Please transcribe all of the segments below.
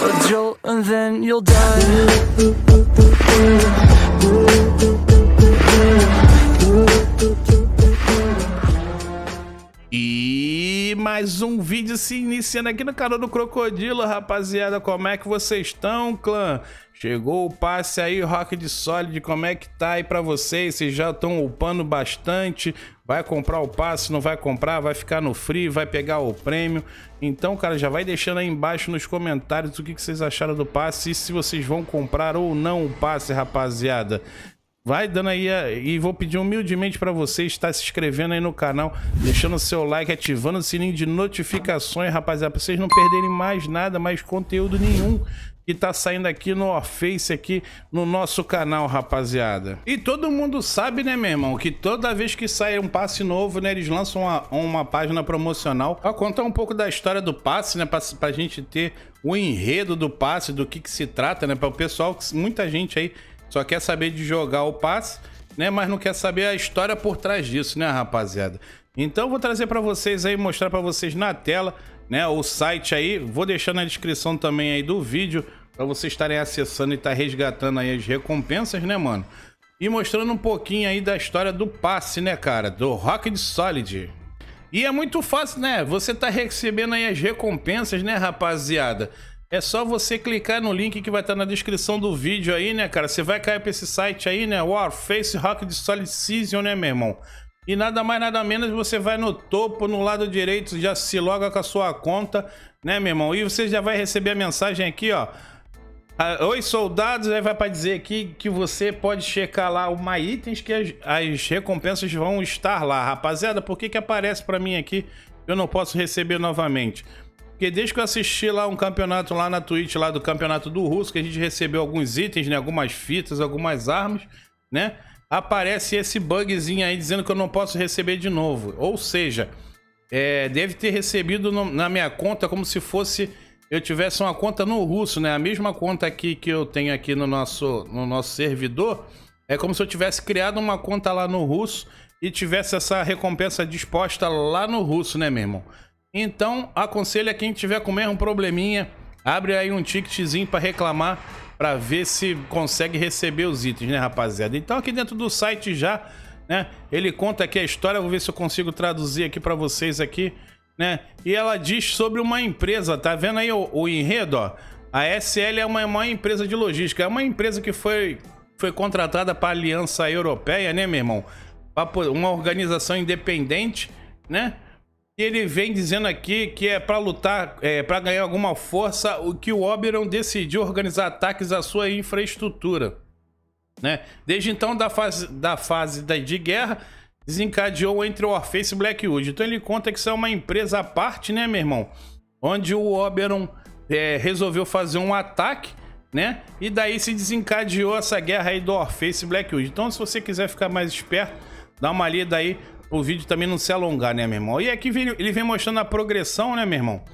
a jolt and then you'll die. E mais um vídeo se iniciando aqui no canal do Crocodilo, rapaziada. Como é que vocês estão, clã? Chegou o passe aí, Rock Solid, como é que tá aí pra vocês? Vocês já estão upando bastante? Vai comprar o passe, não vai comprar? Vai ficar no free, vai pegar o prêmio? Então, cara, já vai deixando aí embaixo nos comentários o que vocês acharam do passe e se vocês vão comprar ou não o passe, rapaziada. Vai dando aí, e vou pedir humildemente para você estar se inscrevendo aí no canal, deixando o seu like, ativando o sininho de notificações, rapaziada, para vocês não perderem mais nada, mais conteúdo nenhum que tá saindo aqui no Warface, aqui no nosso canal, rapaziada. E todo mundo sabe, né, meu irmão, que toda vez que sai um passe novo, né, eles lançam uma página promocional pra contar um pouco da história do passe, né, pra gente ter o enredo do passe, do que se trata, né, para o pessoal, que muita gente aí só quer saber de jogar o passe, né? Mas não quer saber a história por trás disso, né, rapaziada? Então vou trazer para vocês aí, mostrar para vocês na tela, né? O site aí, vou deixar na descrição também aí do vídeo para vocês estarem acessando e tá resgatando aí as recompensas, né, mano? E mostrando um pouquinho aí da história do passe, né, cara? Do Rock Solid. E é muito fácil, né? Você tá recebendo aí as recompensas, né, rapaziada? É só você clicar no link que vai estar na descrição do vídeo aí, né, cara? Você vai cair pra esse site aí, né? Warface Rock Solid Season, né, meu irmão? E nada mais, nada menos, você vai no topo, no lado direito, já se loga com a sua conta, né, meu irmão? E você já vai receber a mensagem aqui, ó. Oi, soldados, aí vai pra dizer aqui que você pode checar lá uma itens que as recompensas vão estar lá. Rapaziada, por que que aparece pra mim aqui? Eu não posso receber novamente. Porque desde que eu assisti lá um campeonato lá na Twitch, lá do campeonato do Russo, que a gente recebeu alguns itens, né? Algumas fitas, algumas armas, né? Aparece esse bugzinho aí dizendo que eu não posso receber de novo. Ou seja, deve ter recebido na minha conta como se fosse eu tivesse uma conta no Russo, né? A mesma conta aqui que eu tenho aqui no nosso servidor. É como se eu tivesse criado uma conta lá no Russo e tivesse essa recompensa disposta lá no Russo, né, meu irmão? Então, aconselho a quem tiver com o mesmo probleminha, abre aí um ticketzinho para reclamar, para ver se consegue receber os itens, né, rapaziada? Então, aqui dentro do site já, né, ele conta aqui a história, vou ver se eu consigo traduzir aqui para vocês aqui, né? E ela diz sobre uma empresa, tá vendo aí o enredo, ó? A ESL é uma maior empresa de logística, é uma empresa que foi contratada para a Aliança Europeia, né, meu irmão? Uma organização independente, né? E ele vem dizendo aqui que é para lutar, para ganhar alguma força, o que o Oberon decidiu organizar ataques à sua infraestrutura, né? Desde então, da fase de guerra, desencadeou entre o Warface e Blackwood. Então ele conta que isso é uma empresa à parte, né, meu irmão? Onde o Oberon resolveu fazer um ataque, né? E daí se desencadeou essa guerra aí do Warface e Blackwood. Então, se você quiser ficar mais esperto, dá uma lida aí. O vídeo também não se alongar, né, meu irmão? E aqui ele vem mostrando a progressão, né, meu irmão?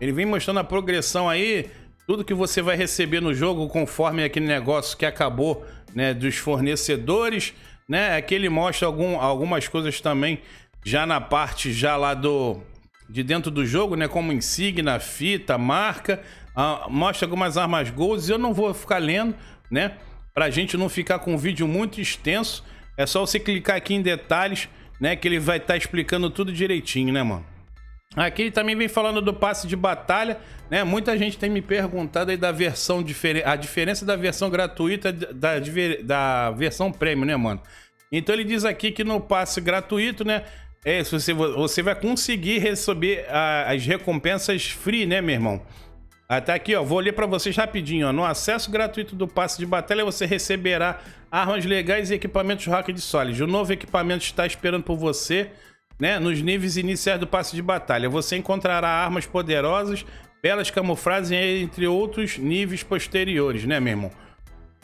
Ele vem mostrando a progressão aí, tudo que você vai receber no jogo conforme aquele negócio que acabou, né, dos fornecedores, né? Aqui ele mostra algumas coisas também já na parte já lá de dentro do jogo, né? Como insígnia, fita, marca, mostra algumas armas golds. Eu não vou ficar lendo, né? Pra gente não ficar com um vídeo muito extenso, é só você clicar aqui em detalhes, né, que ele vai estar explicando tudo direitinho, né, mano? Aqui ele também vem falando do passe de batalha, né? Muita gente tem me perguntado aí da versão a diferença da versão gratuita da versão premium, né, mano? Então ele diz aqui que no passe gratuito, né, você vai conseguir receber as recompensas free, né, meu irmão? Até aqui, ó, vou ler para vocês rapidinho, ó. No acesso gratuito do passe de batalha, você receberá armas legais e equipamentos Rock Solid. O novo equipamento está esperando por você, né? Nos níveis iniciais do passe de batalha, você encontrará armas poderosas, belas camuflagens, entre outros níveis posteriores, né, meu irmão?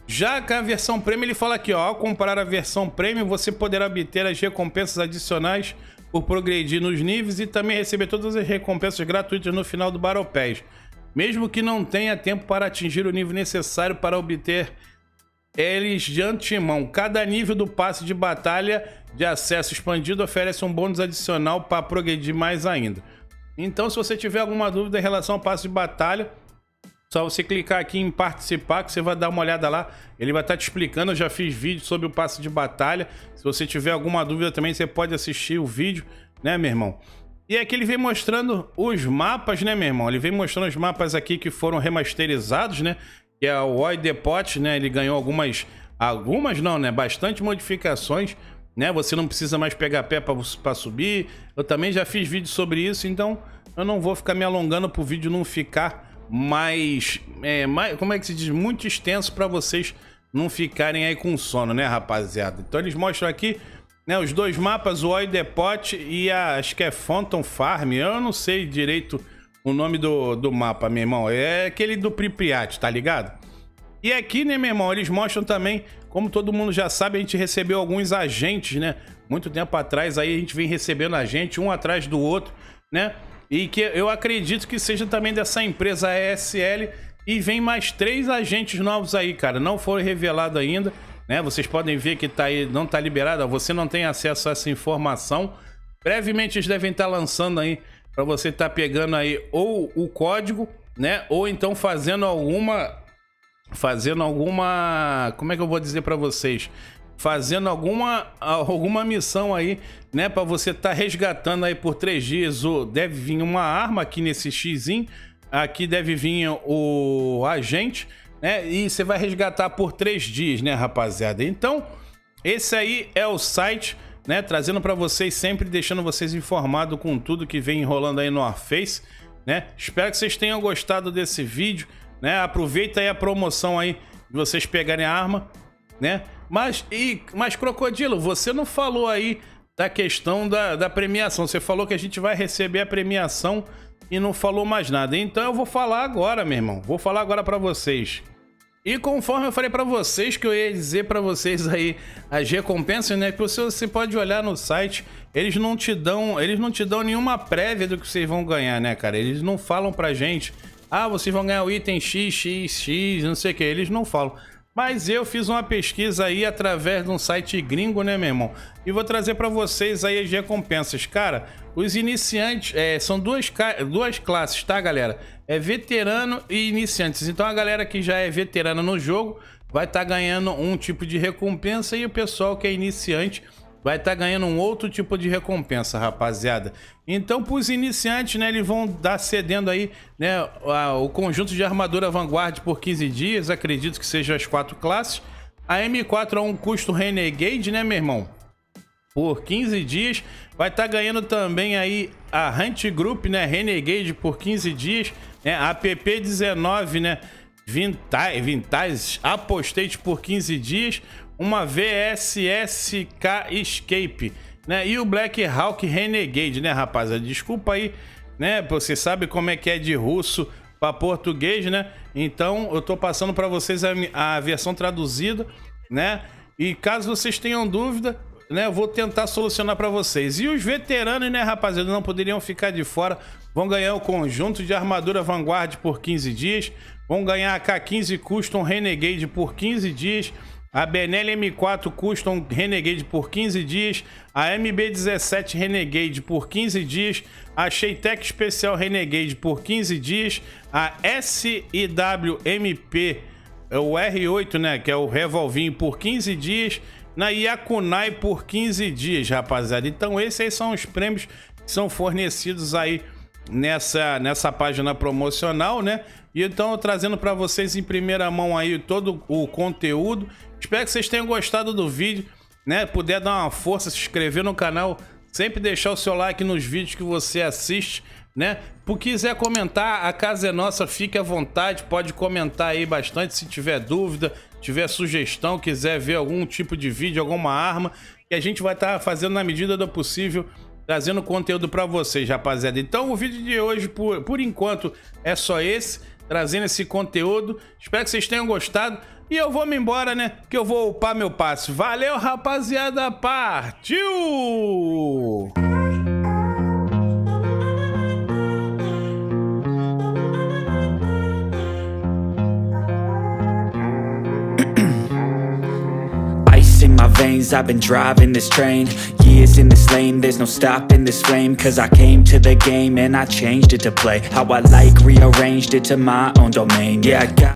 Já com a versão Premium, ele fala aqui, ó, ao comprar a versão Premium, você poderá obter as recompensas adicionais por progredir nos níveis e também receber todas as recompensas gratuitas no final do Battle Pass, mesmo que não tenha tempo para atingir o nível necessário para obter eles de antemão. Cada nível do passe de batalha de acesso expandido oferece um bônus adicional para progredir mais ainda. Então, se você tiver alguma dúvida em relação ao passe de batalha, Só você clicar aqui em participar que você vai dar uma olhada lá. Ele vai estar te explicando. Eu já fiz vídeo sobre o passe de batalha. Se você tiver alguma dúvida também, você pode assistir o vídeo, né, meu irmão? E aqui ele vem mostrando os mapas, né, meu irmão? Ele vem mostrando os mapas aqui que foram remasterizados, né? Que é o Oil Depot, né? Ele ganhou algumas... Algumas não, né? Bastante modificações, né? Você não precisa mais pegar pé para subir. Eu também já fiz vídeo sobre isso, então eu não vou ficar me alongando pro vídeo não ficar... mais, como é que se diz? Muito extenso para vocês não ficarem aí com sono, né, rapaziada? Então eles mostram aqui, né, os dois mapas, o Oil Depot e a, acho que é Phantom Farm. Eu não sei direito o nome do mapa, meu irmão. É aquele do Pripyat, tá ligado? E aqui, né, meu irmão, eles mostram também, como todo mundo já sabe, a gente recebeu alguns agentes, né? Muito tempo atrás aí a gente vem recebendo agente, um atrás do outro, né? E que eu acredito que seja também dessa empresa ESL. E vem mais 3 agentes novos aí, cara. Não foram revelados ainda, né? Vocês podem ver que tá aí, não tá liberado. Você não tem acesso a essa informação. Brevemente eles devem estar lançando aí para você estar pegando aí ou o código, né? Ou então fazendo alguma... Como é que eu vou dizer para vocês? Fazendo alguma missão aí, né? Para você estar resgatando aí por 3 dias. Deve vir uma arma aqui nesse xizinho. Aqui deve vir o agente, né? E você vai resgatar por 3 dias, né, rapaziada? Então, esse aí é o site, né? Trazendo para vocês sempre, deixando vocês informados com tudo que vem enrolando aí no Warface, né? Espero que vocês tenham gostado desse vídeo, né? Aproveita aí a promoção aí de vocês pegarem a arma, né? Mas, Crocodilo, você não falou aí da questão da premiação. Você falou que a gente vai receber a premiação e não falou mais nada. Então eu vou falar agora, meu irmão. Vou falar agora pra vocês. E conforme eu falei pra vocês, que eu ia dizer pra vocês aí as recompensas, né? Porque você pode olhar no site, eles não te dão nenhuma prévia do que vocês vão ganhar, né, cara? Eles não falam pra gente, ah, vocês vão ganhar o item X, X, X, não sei o que. Eles não falam. Mas eu fiz uma pesquisa aí através de um site gringo, né, meu irmão? E vou trazer para vocês aí as recompensas. Cara, os iniciantes... são duas classes, tá, galera? É veterano e iniciantes. Então a galera que já é veterana no jogo vai estar ganhando um tipo de recompensa e o pessoal que é iniciante vai estar ganhando um outro tipo de recompensa, rapaziada. Então, para os iniciantes, né, eles vão estar cedendo aí, né, o conjunto de armadura Vanguard por 15 dias, acredito que sejam as 4 classes. A M4 a um custo Renegade, né, meu irmão? Por 15 dias. Vai estar ganhando também aí a Hunt Group, né, Renegade por 15 dias, né, a PP-19, né, Vintage Apostate por 15 dias. Uma VSSK Escape, né? E o Black Hawk Renegade, né, rapaziada? Desculpa aí, né? Você sabe como é que é de russo para português, né? Então, eu tô passando para vocês a versão traduzida, né? E caso vocês tenham dúvida, né, eu vou tentar solucionar para vocês. E os veteranos, né, rapaziada, não poderiam ficar de fora. Vão ganhar o conjunto de armadura Vanguard por 15 dias. Vão ganhar a K15 Custom Renegade por 15 dias. A Benelli M4 Custom Renegade por 15 dias, a MB17 Renegade por 15 dias, a Sheitec Especial Renegade por 15 dias, a SIWMP, o R8, né, que é o revolvinho, por 15 dias, na Yakunai por 15 dias, rapaziada. Então esses aí são os prêmios que são fornecidos aí nessa página promocional, né? E então trazendo para vocês em primeira mão aí todo o conteúdo. Espero que vocês tenham gostado do vídeo, né? Puder dar uma força, se inscrever no canal, sempre deixar o seu like nos vídeos que você assiste, né? Se quiser comentar, a casa é nossa, fique à vontade, pode comentar aí bastante se tiver dúvida, tiver sugestão, quiser ver algum tipo de vídeo, alguma arma, que a gente vai estar fazendo na medida do possível, trazendo conteúdo para vocês, rapaziada. Então o vídeo de hoje, por enquanto, é só esse, trazendo esse conteúdo. Espero que vocês tenham gostado. E eu vou me embora, né? Que eu vou upar meu passe. Valeu, rapaziada. Partiu! veins. I've been driving this train, years in this lane. There's no stopping this flame, cause I came to the game and I changed it to play how I like, rearranged it to my own domain. Yeah, I got